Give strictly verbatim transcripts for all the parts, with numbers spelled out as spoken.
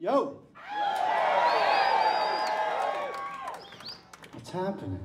Yo! What's happening?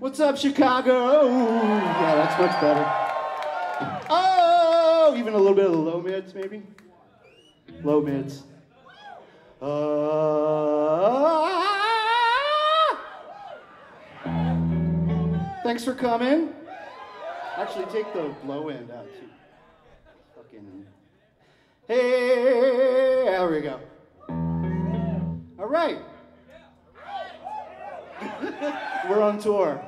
What's up, Chicago? Yeah, that's much better. Oh, even a little bit of the low mids, maybe? Low mids. Uh, thanks for coming. Actually, take the low end out, too. Fucking. Hey, there we go. All right. We're on tour.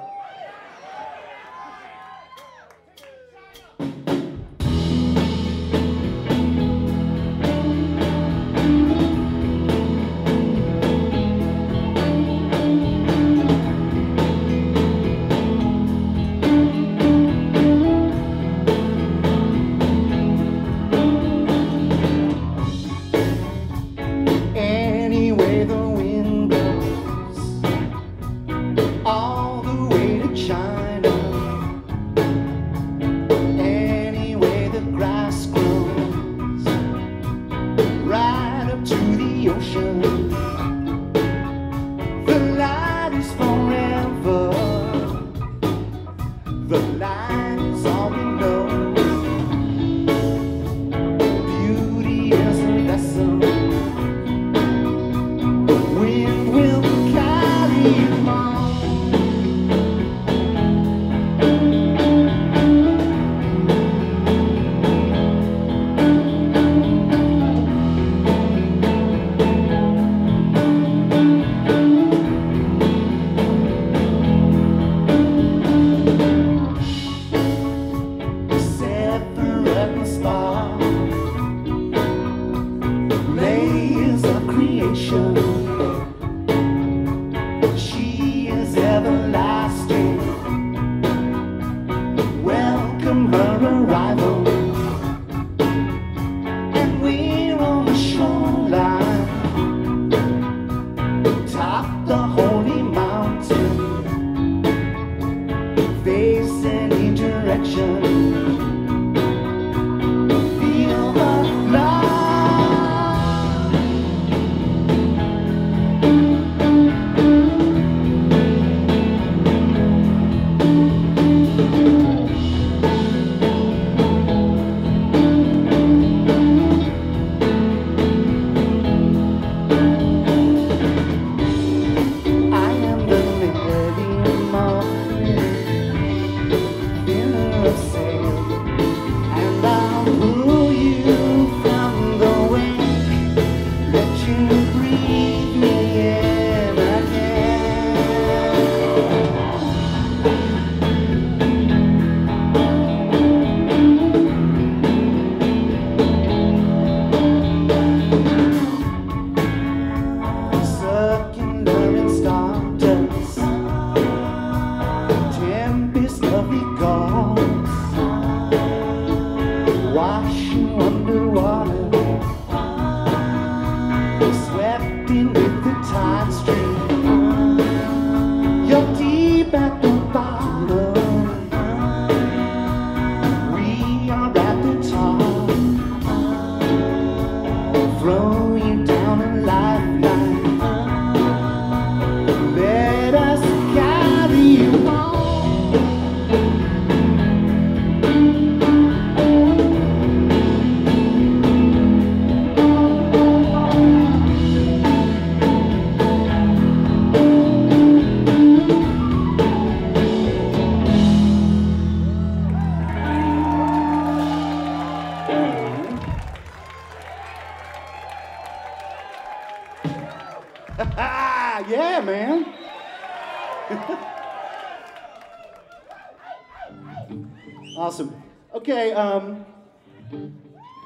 Okay, um,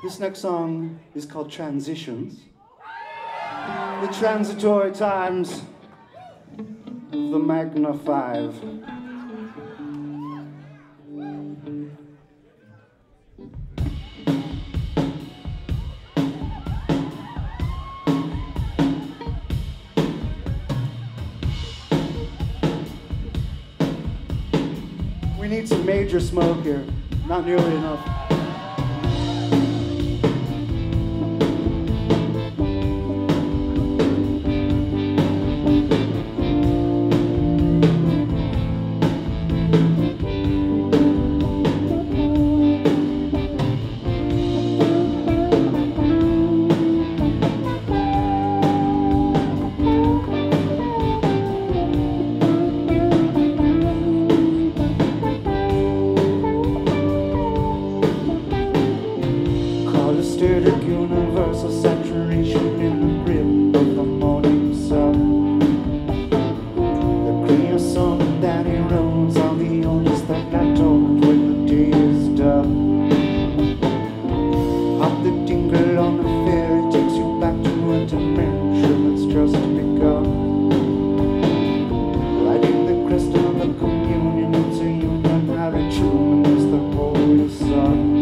this next song is called Transitions. The transitory times of the Magna Five. We need some major smoke here. Not nearly enough. just begun. Lighting the crystal of the communion into human marriage luminous the holy sun.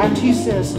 And she says,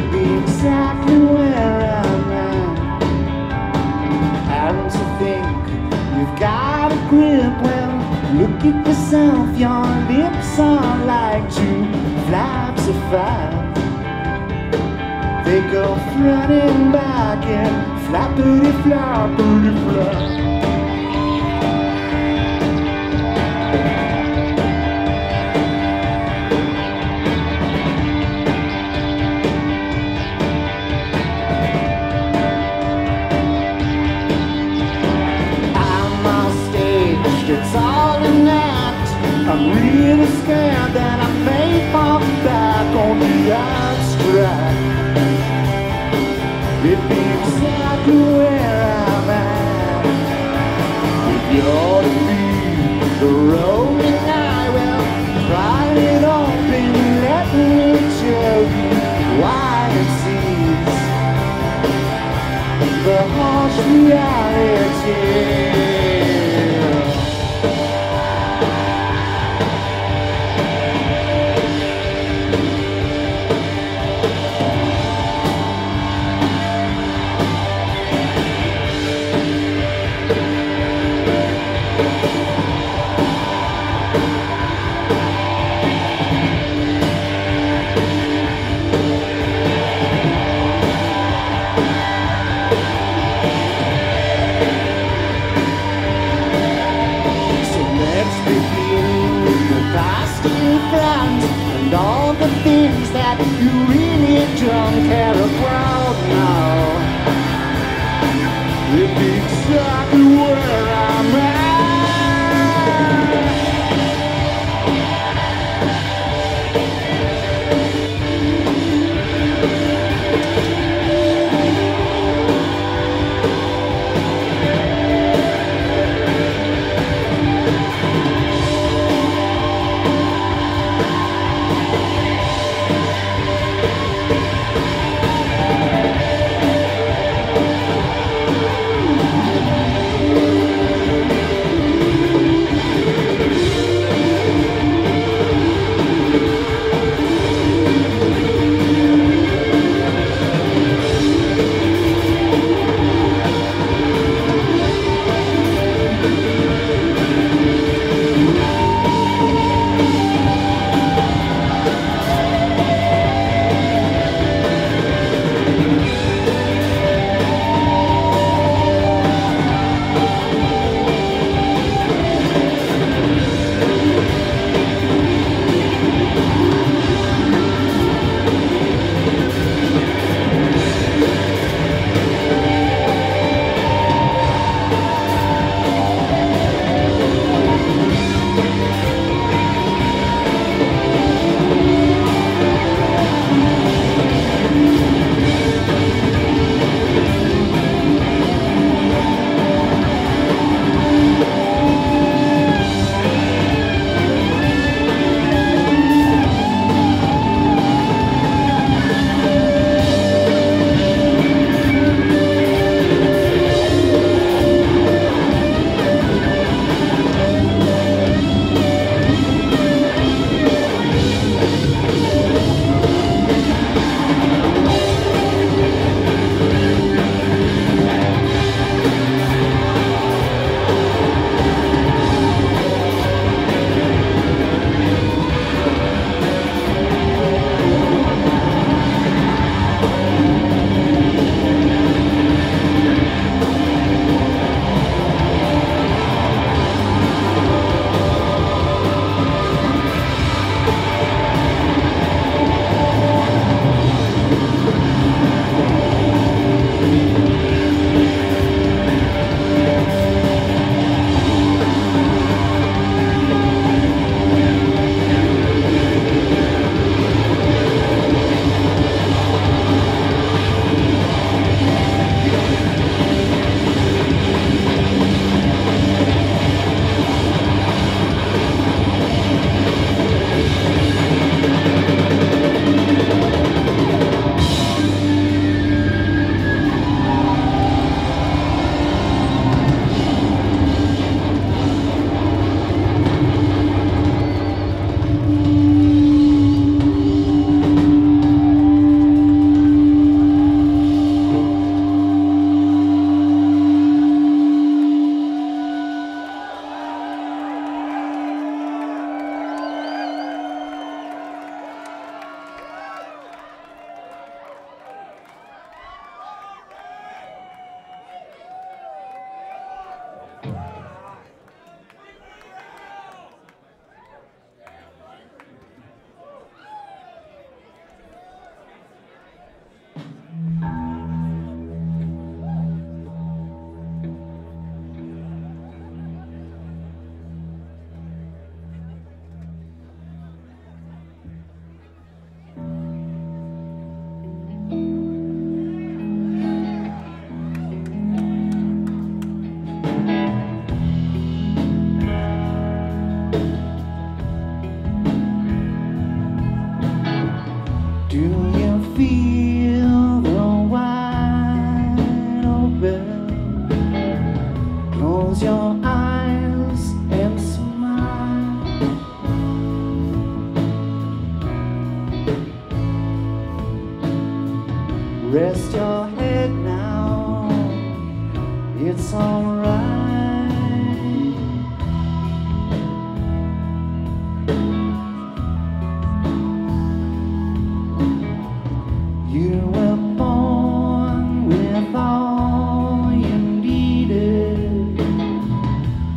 could be exactly where I'm at. I don't think you've got a grip. Well, look at yourself, your lips are like two flaps of fire. They go flooding back and flappity flappity flap. It's all in that. I'm really scared that I may fall back on the arts track. It'd be exactly where I'm at. If you're to be the rolling eye, well, ride it open, let me show you why it seems the harsh reality. And all the things that you really don't care about now, it'd be exactly where I'm Rest your head now, it's alright. You were born with all you needed.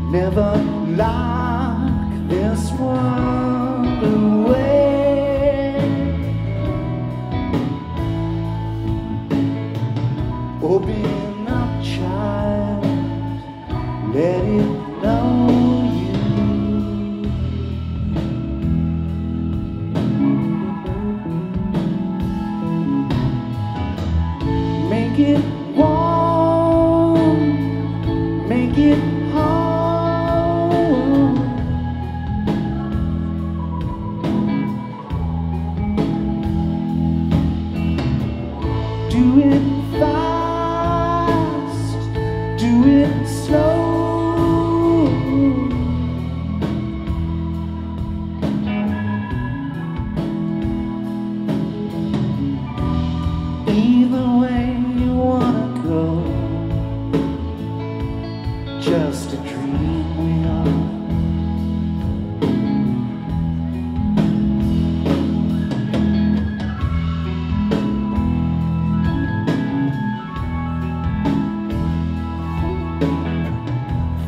Never lock this world away. Open up, child, let it know you. Make it warm, make it home. Do it.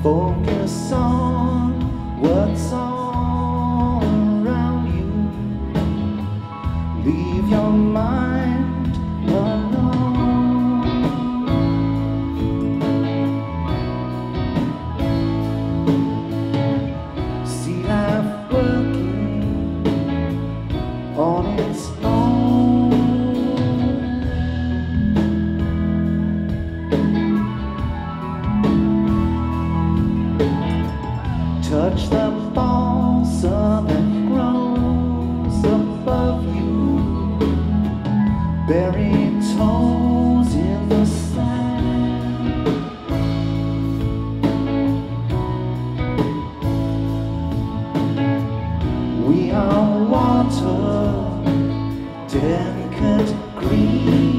Focus on what's all around you. Leave your mind alone. See life working on its own. Touch the balls that grows above you. Bury toes in the sand. We are water, delicate green.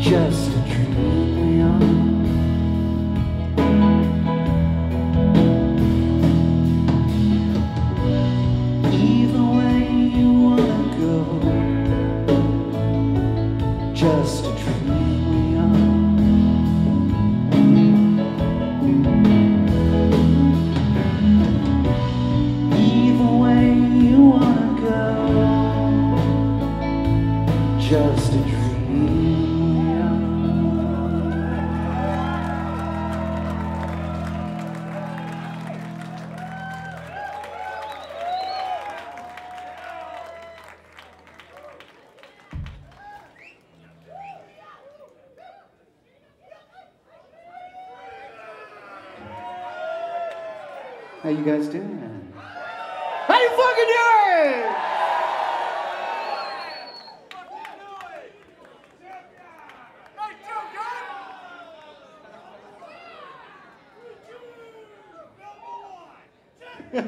Just a dream we are. Either way you wanna go, just a dream we are. Either way you wanna go, just a dream. How you guys doing? How you fucking doing?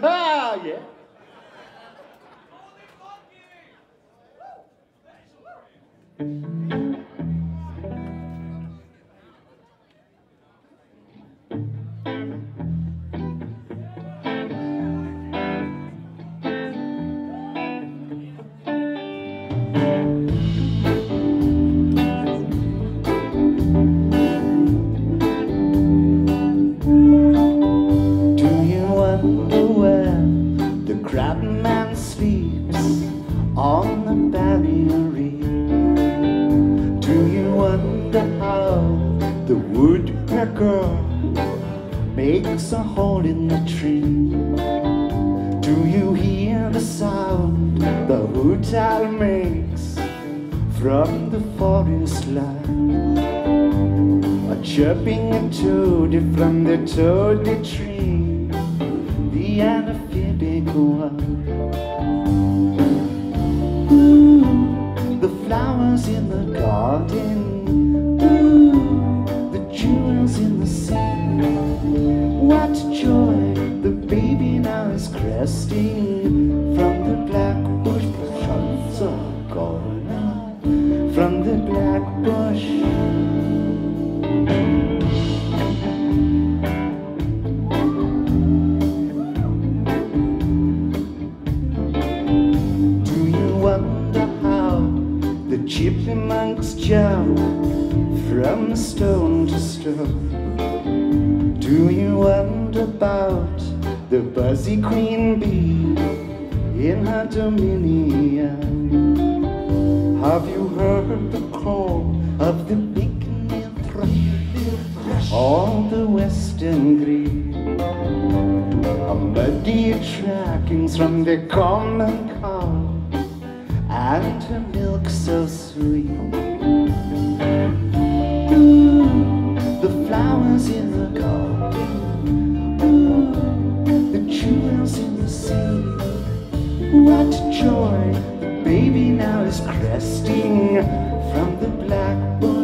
Ah, yeah. The woodpecker makes a hole in the tree. Do you hear the sound the hooter makes from the forest line? A chirping a toady from the toady tree, the anaphilic one. Ooh, the flowers in the garden, in the sand. What joy, the baby now is cresting from the black bush. The sons are gone out from the black bush. Do you wonder how the chipmunks jump from stone to stone? Do you wonder about the buzzy queen bee in her dominion? Have you heard the call of the big nitro on the western green? A muddy trackings from the common cow and her milk so sweet. Flowers in the garden, ooh, the jewels in the sea. What joy, the baby now is cresting from the black bush.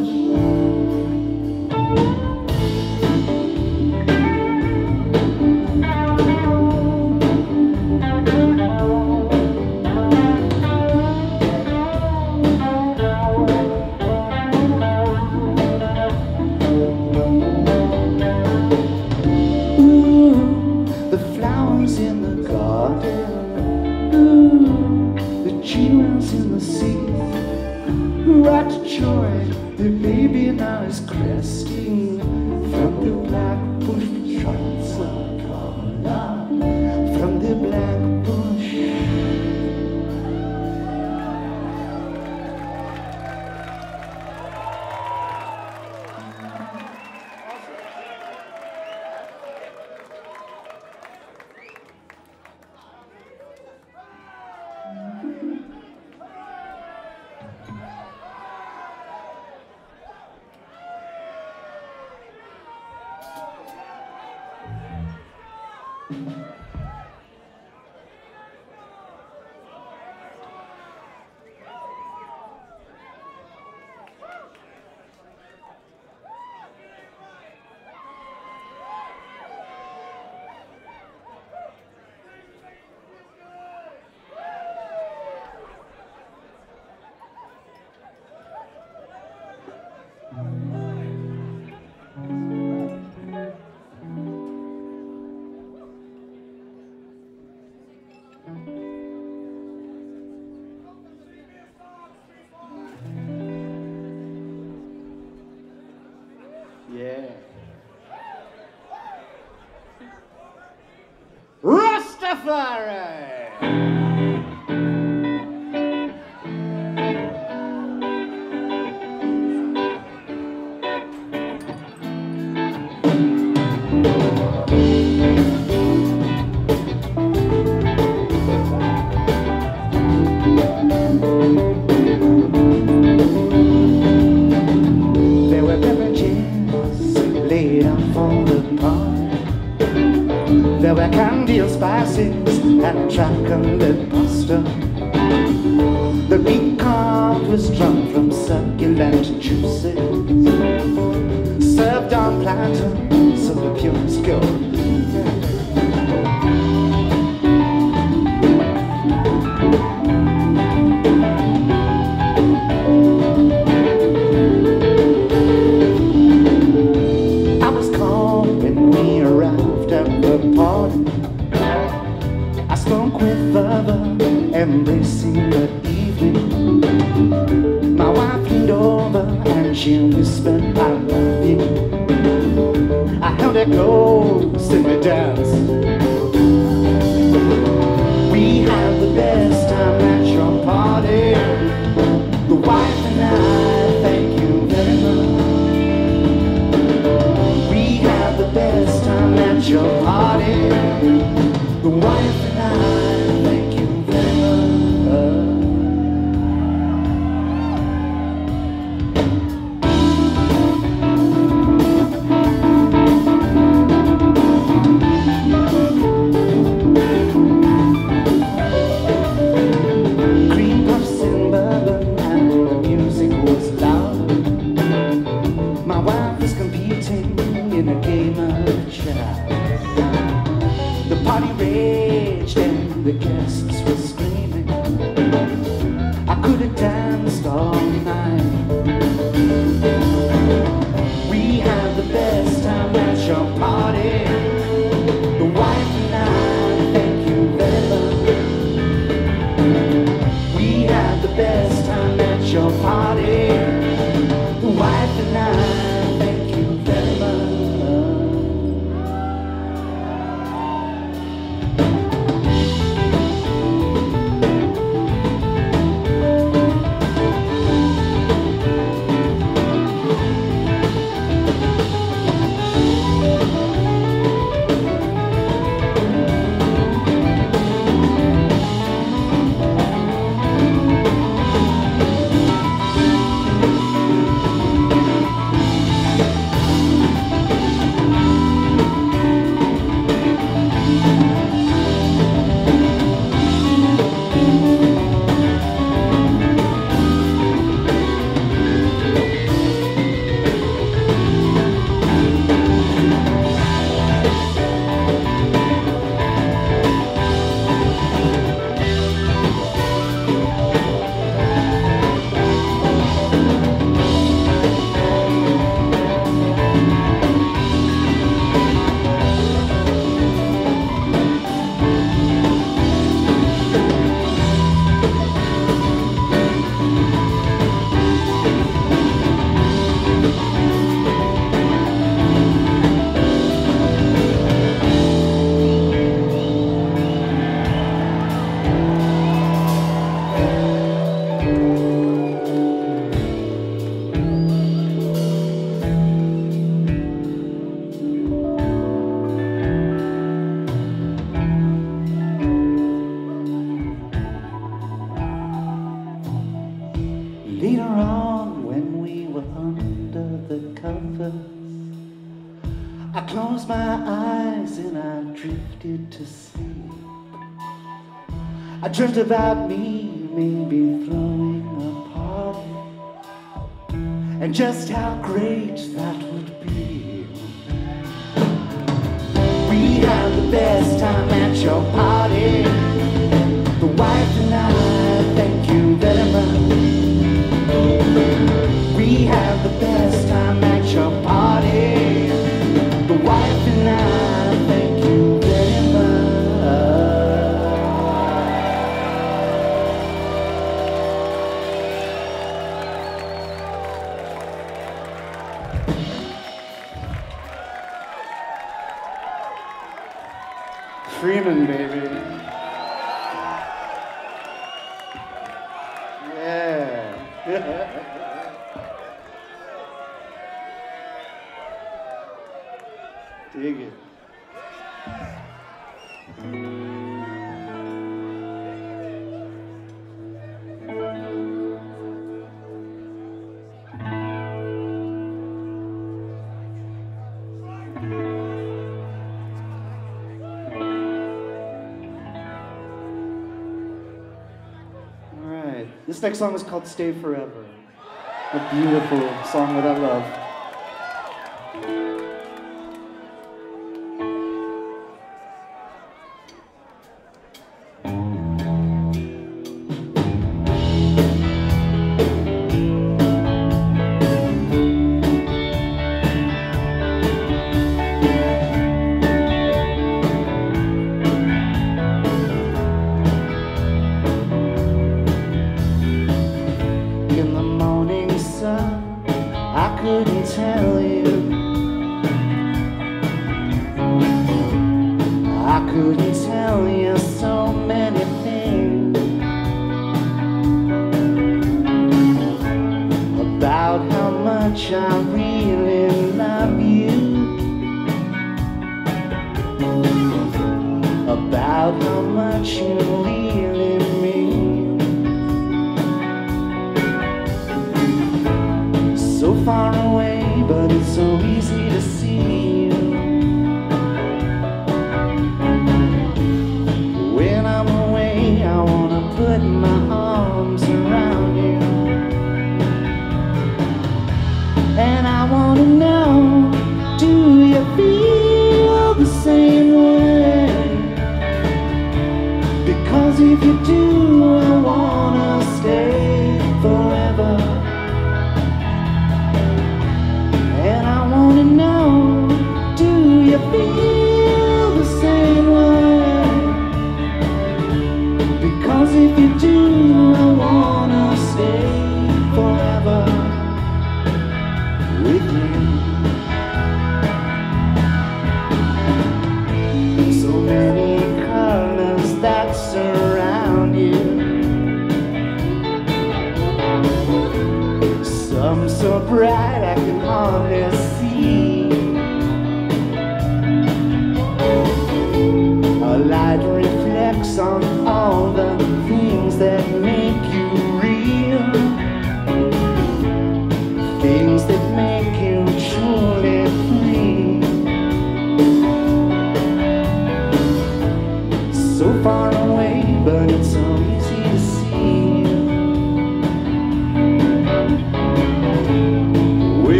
in a game of chess. The party raged and the guests were screaming. I could have danced all night. We had the best time at your party. The wife and I thank you ever. We had the best time at your party. The wife and I. Dreamt about me, maybe throwing a party, and just how great that would be. We had the best time at your party. The wife and I thank you very much. We had the best time at your party. The wife and I thank you. Freeman, baby. Yeah. Dig it. This next song is called Stay Forever. A beautiful song that I love.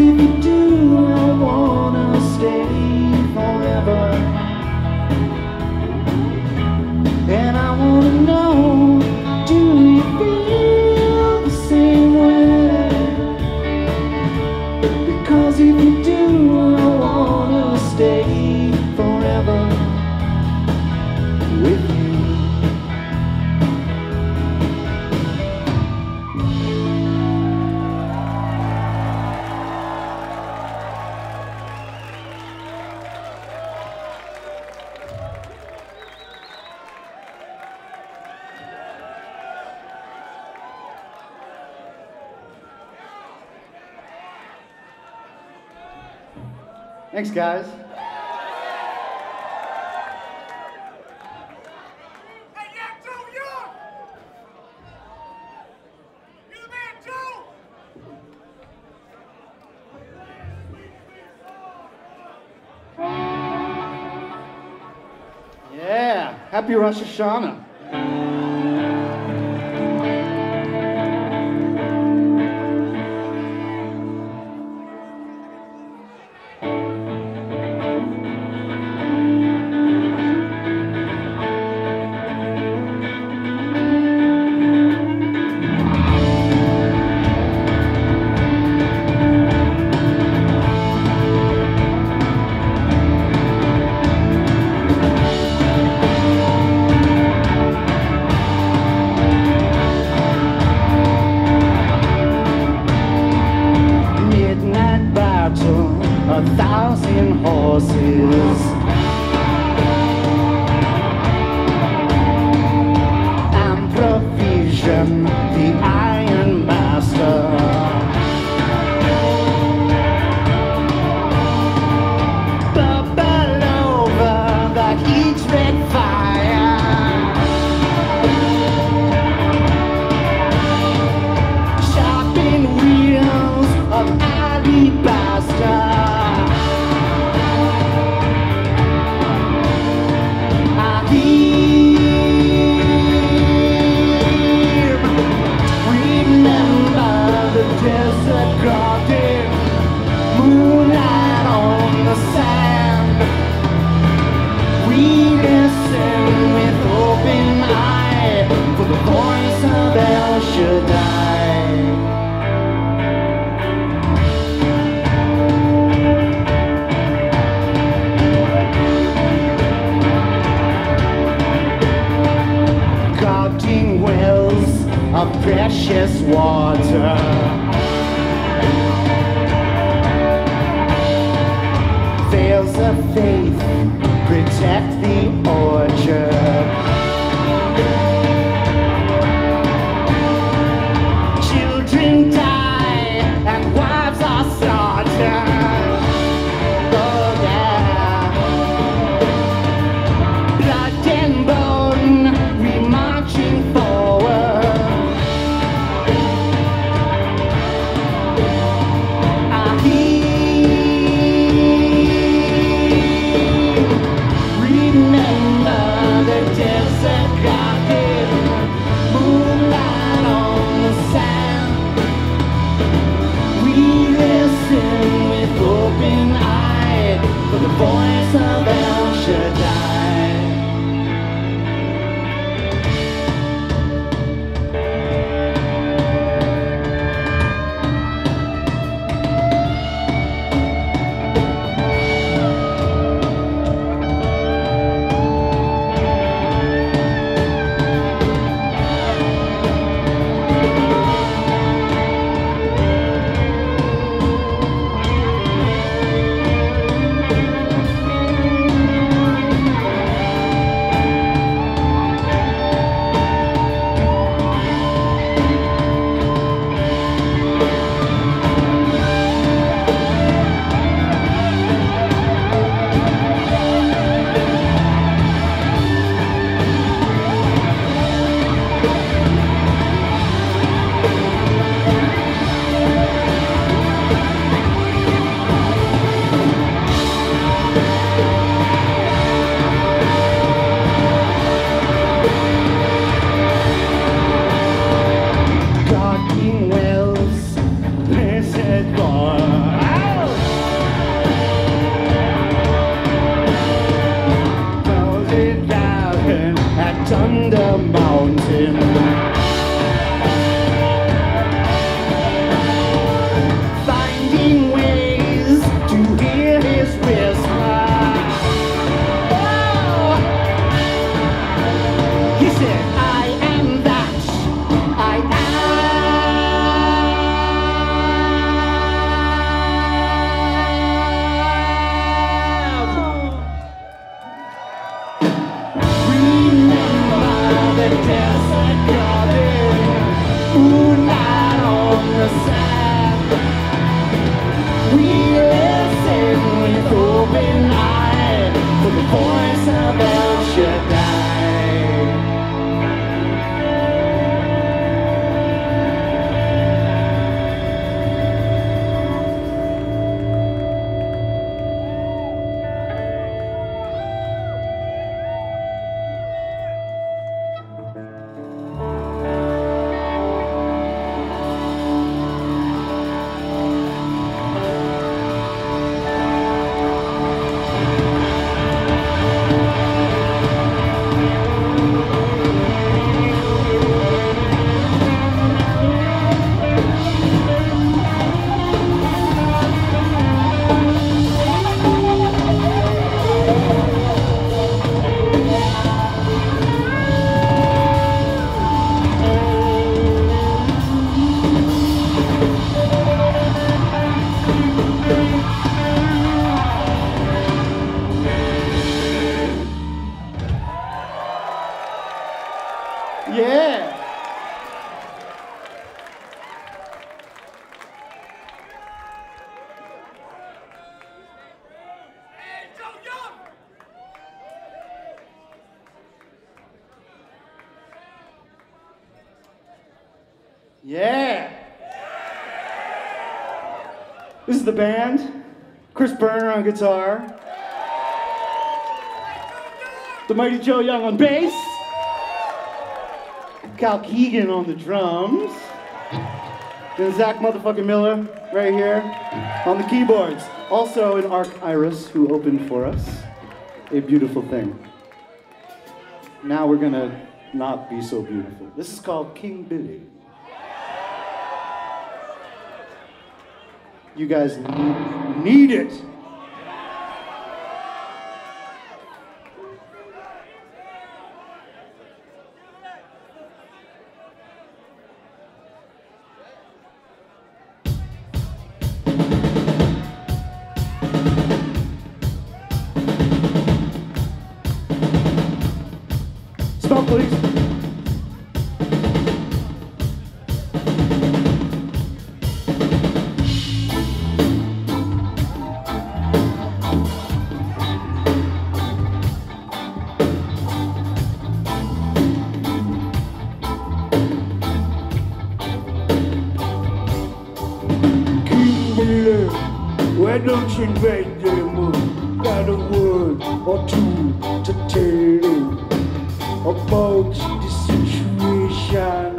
'Cause if you do, I wanna stay forever. And I wanna know, do you feel the same way? Because if you do, I wanna stay forever with you. Thanks, guys. Hey, yeah, Joe Young! You're the man, Joe! Yeah, happy Rosh Hashanah. Remember Yeah. This is the band. Chris Burner on guitar. The Mighty Joe Young on bass. Cal Keegan on the drums. And Zach motherfucking Miller right here on the keyboards. Also an Arc Iris who opened for us. A beautiful thing. Now we're gonna not be so beautiful. This is called King Billy. You guys need, need it. Don't you invade them up, got a word or two to tell you about the situation.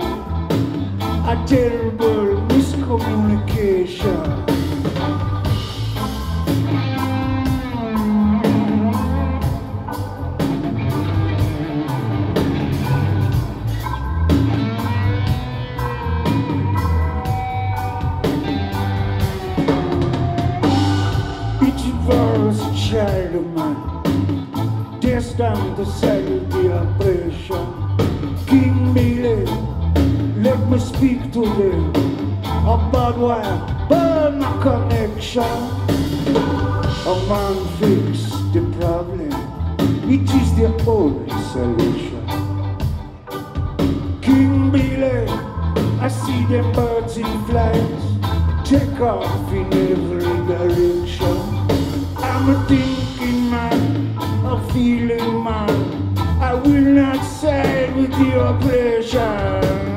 A terrible miscommunication. Down the side of the oppression. King Billy, let me speak to them about why burn a connection. A man fix the problem, it is the only solution. King Billy, I see them birds in flight, take off in every direction. I'm a thinking man, a feeling man, I will not side with the oppression.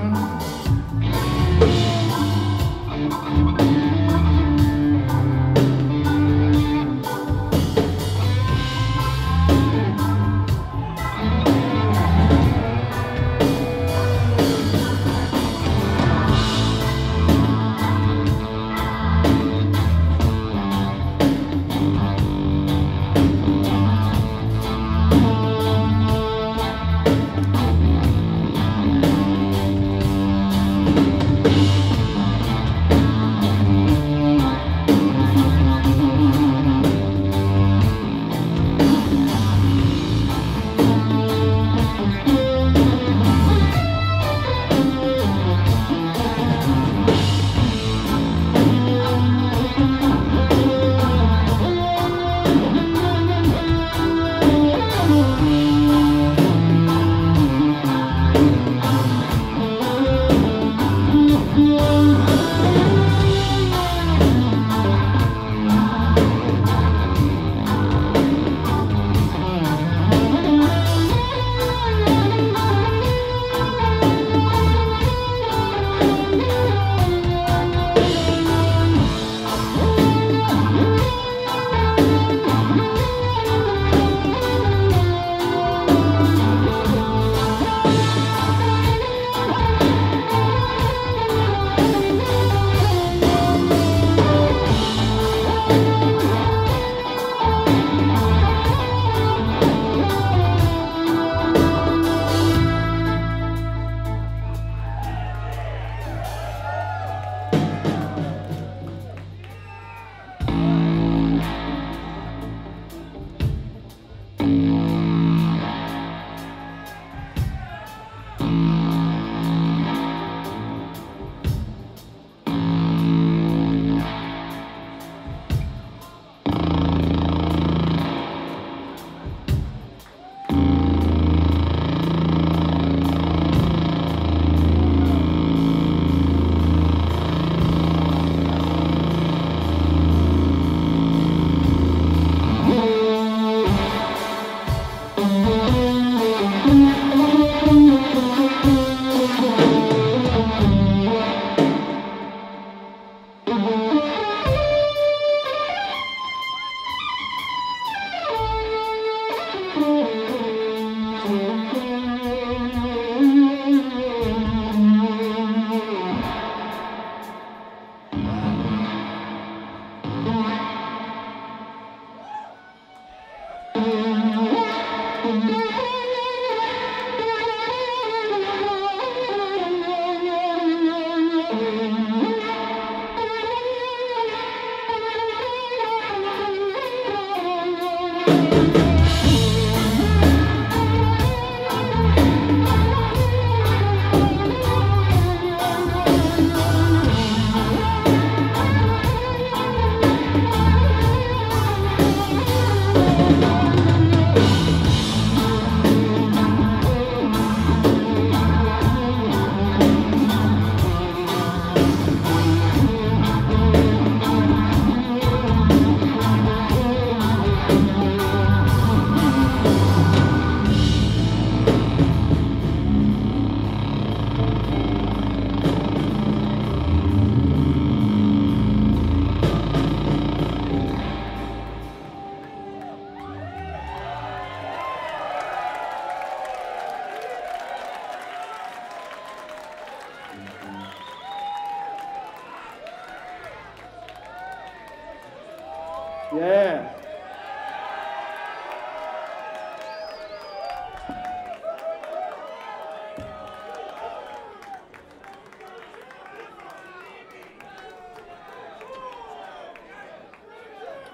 Yeah.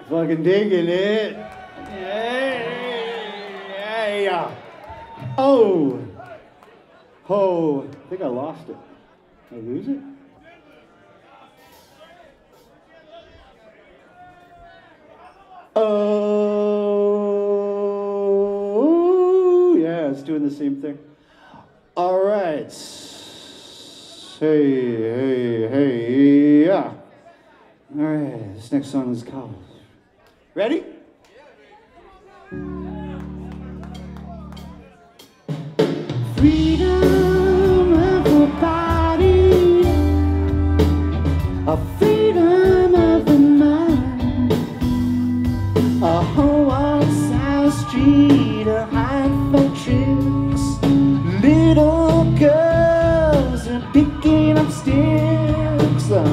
Fucking digging it. Yeah. Yeah. Oh. Oh. I think I lost it. Did I lose it? Oh, yeah, it's doing the same thing. All right. Hey, hey, hey, yeah. All right, this next song is called. Ready? Freedom of the body, a freedom of the mind, a whole on South Street, a hide for tricks, little girls are picking up sticks. Uh,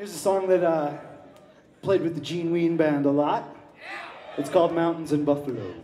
Here's a song that I uh, played with the Gene Ween band a lot. It's called Mountains and Buffalo.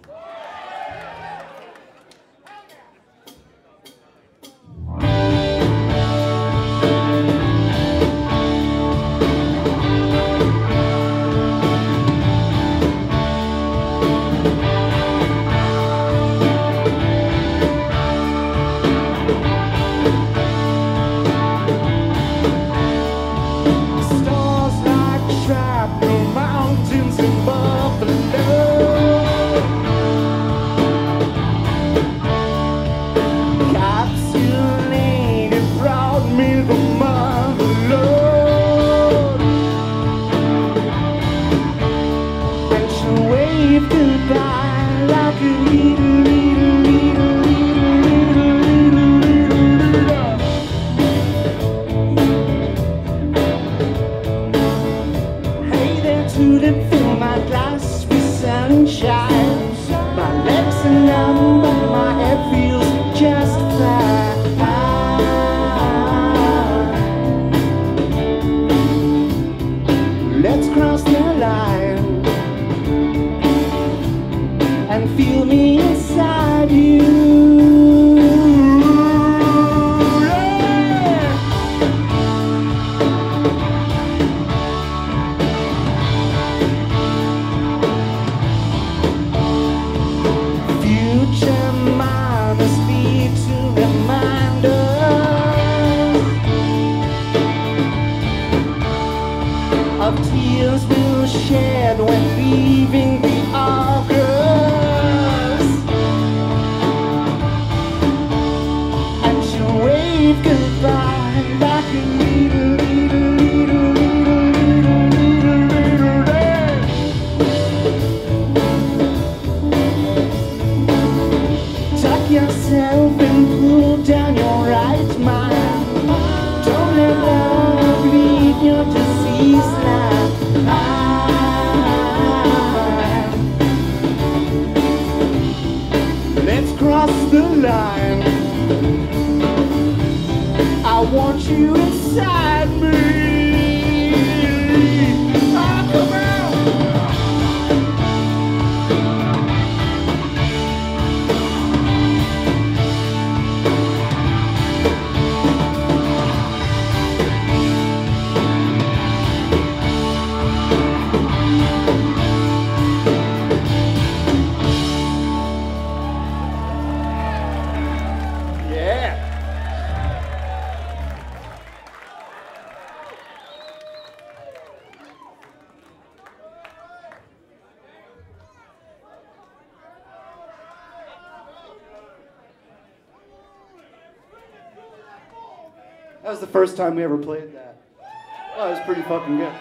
That was the first time we ever played that. Oh, it was pretty fucking good.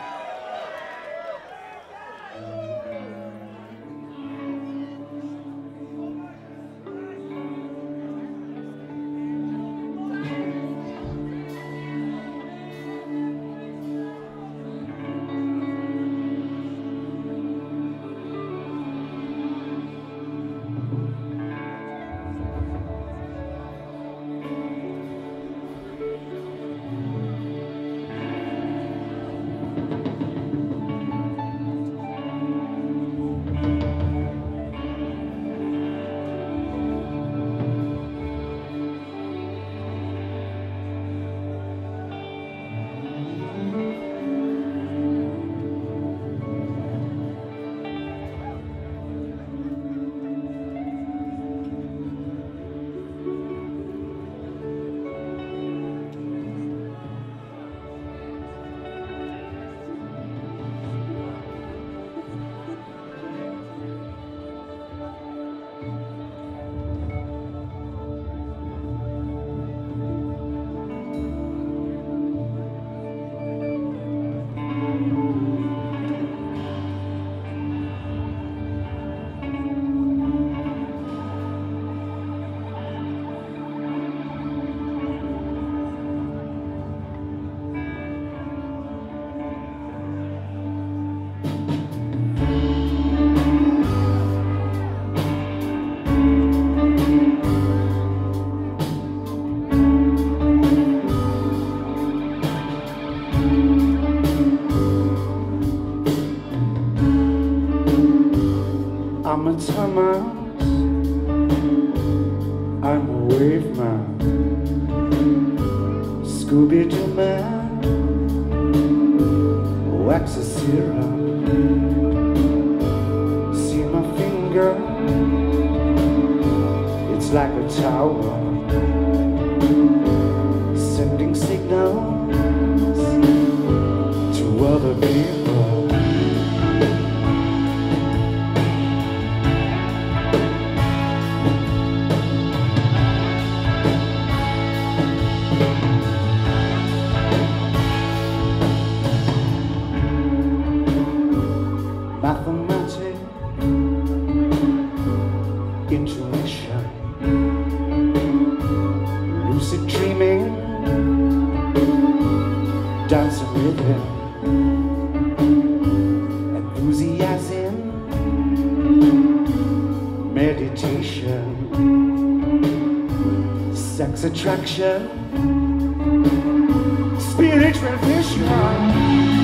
I'm a Thomas, I'm a wave man, Scooby-Doo man, wax a syrup, see my finger, it's like a tower, sending signals to other people. Attraction, spiritual vision.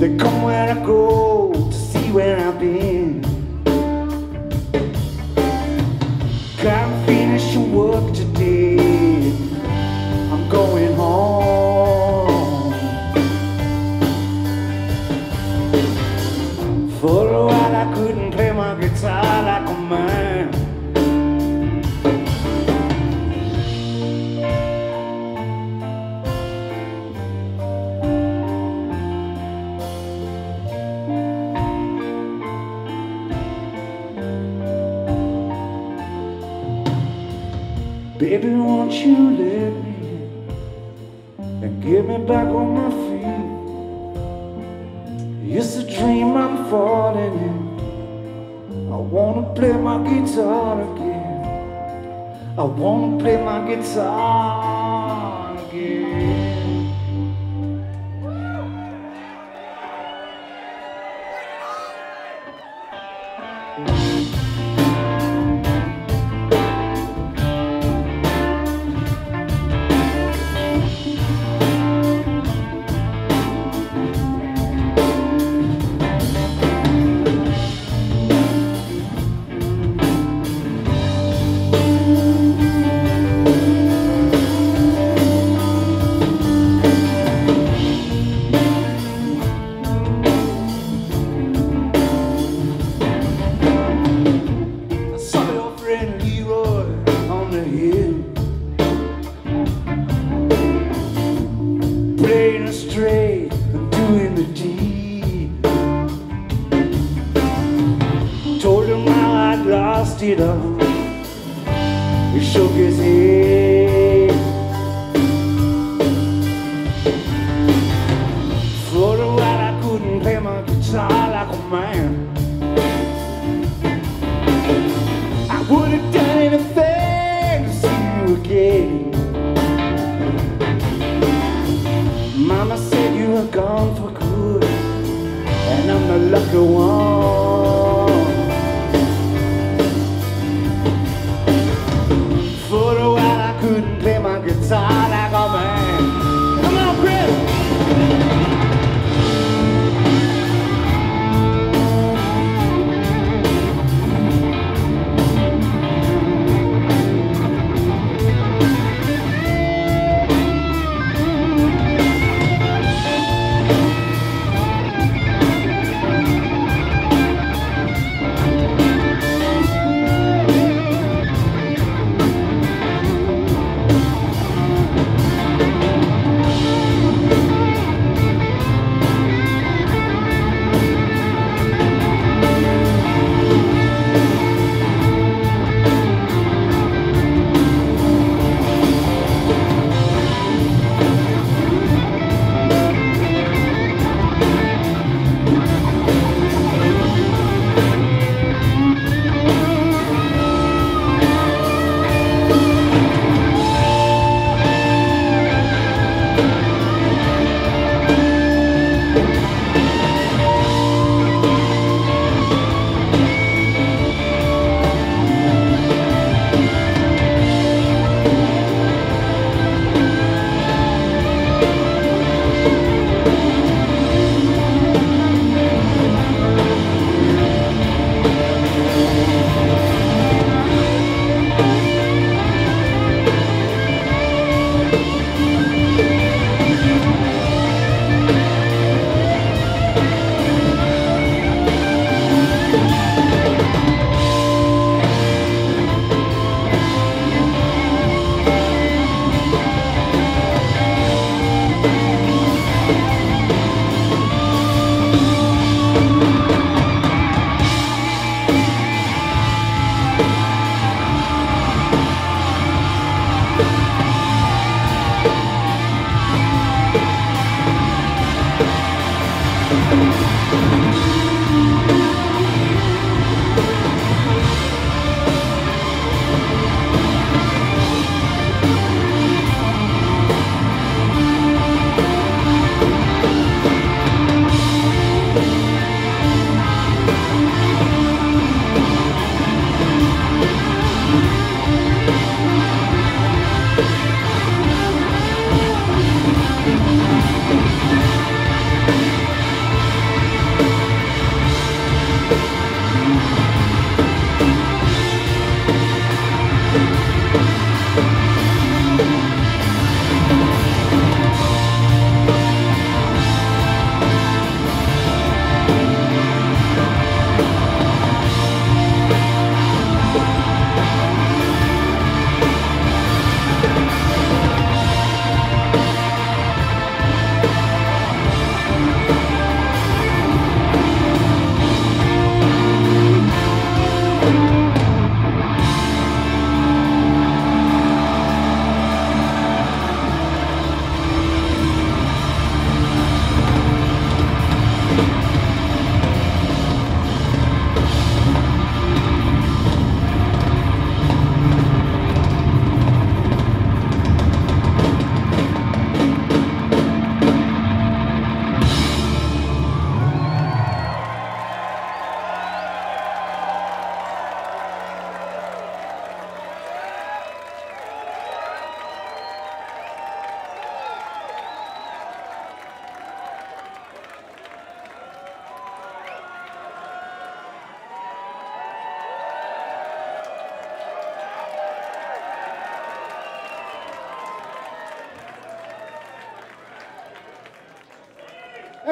They come where I go to see where I've been. Gotta finish your work today, I'm going home. For a while I couldn't play my guitar like a man. Baby, won't you let me in and get me back on my feet? It's a dream I'm falling in. I wanna play my guitar again. I wanna play my guitar again.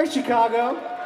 Hi, Chicago. Yeah.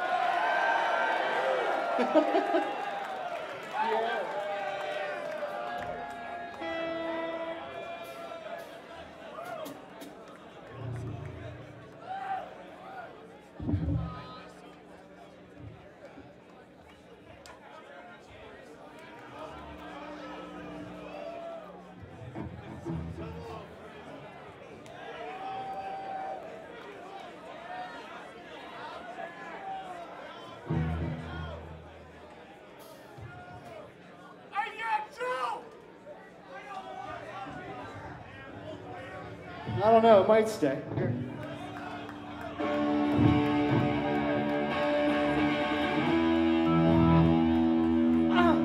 I don't know, it might stay. Here. Ah.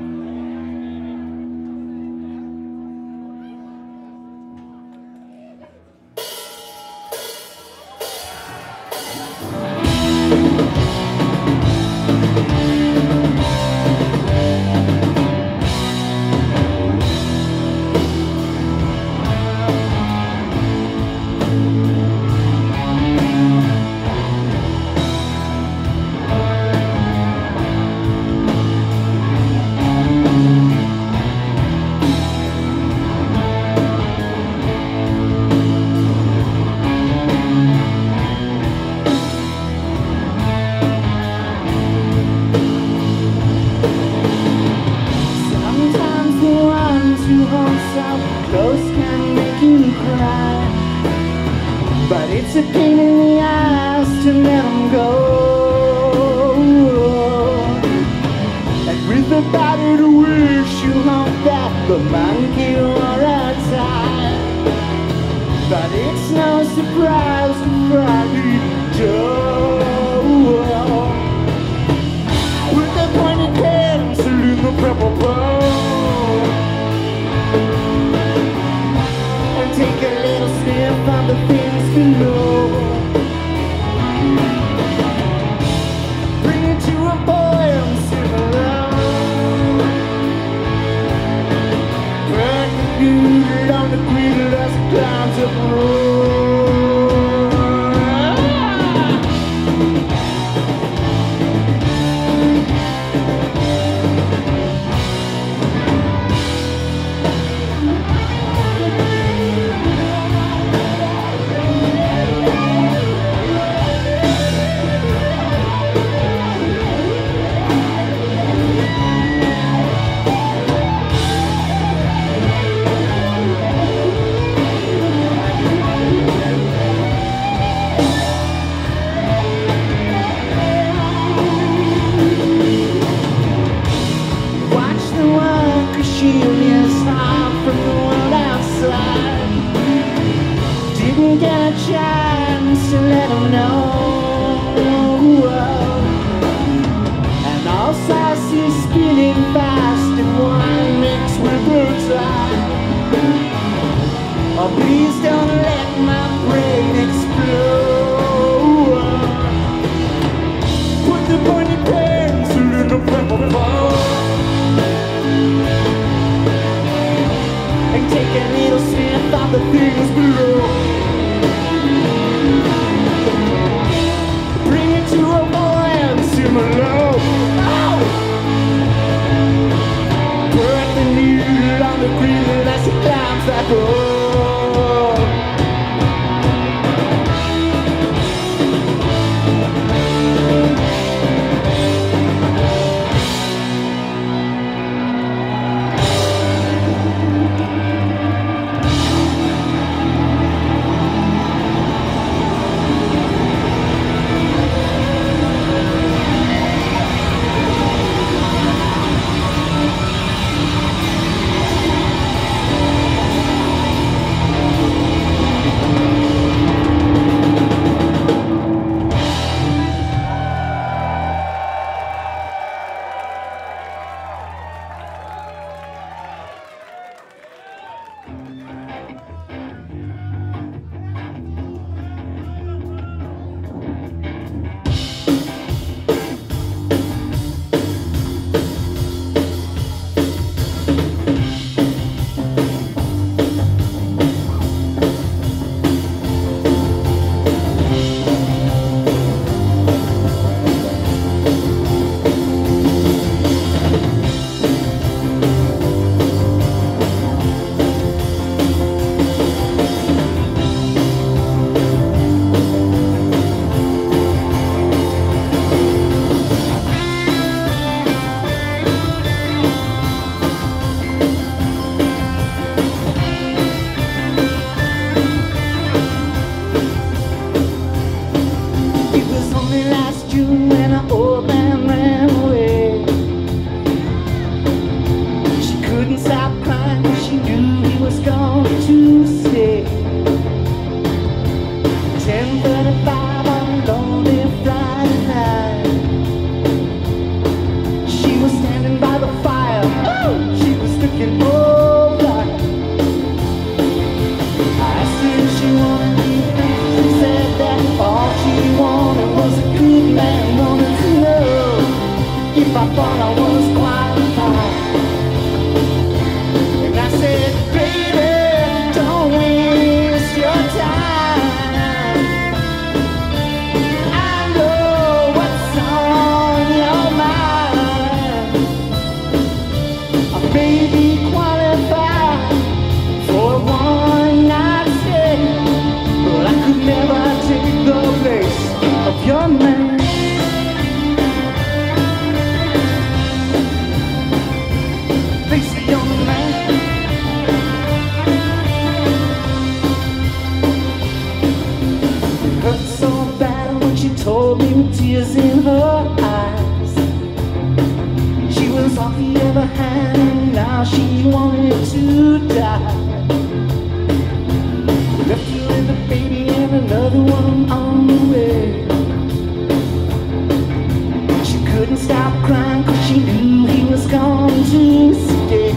couldn't stop crying, cause she knew he was gone to stay.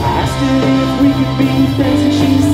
I asked her if we could be friends, and she said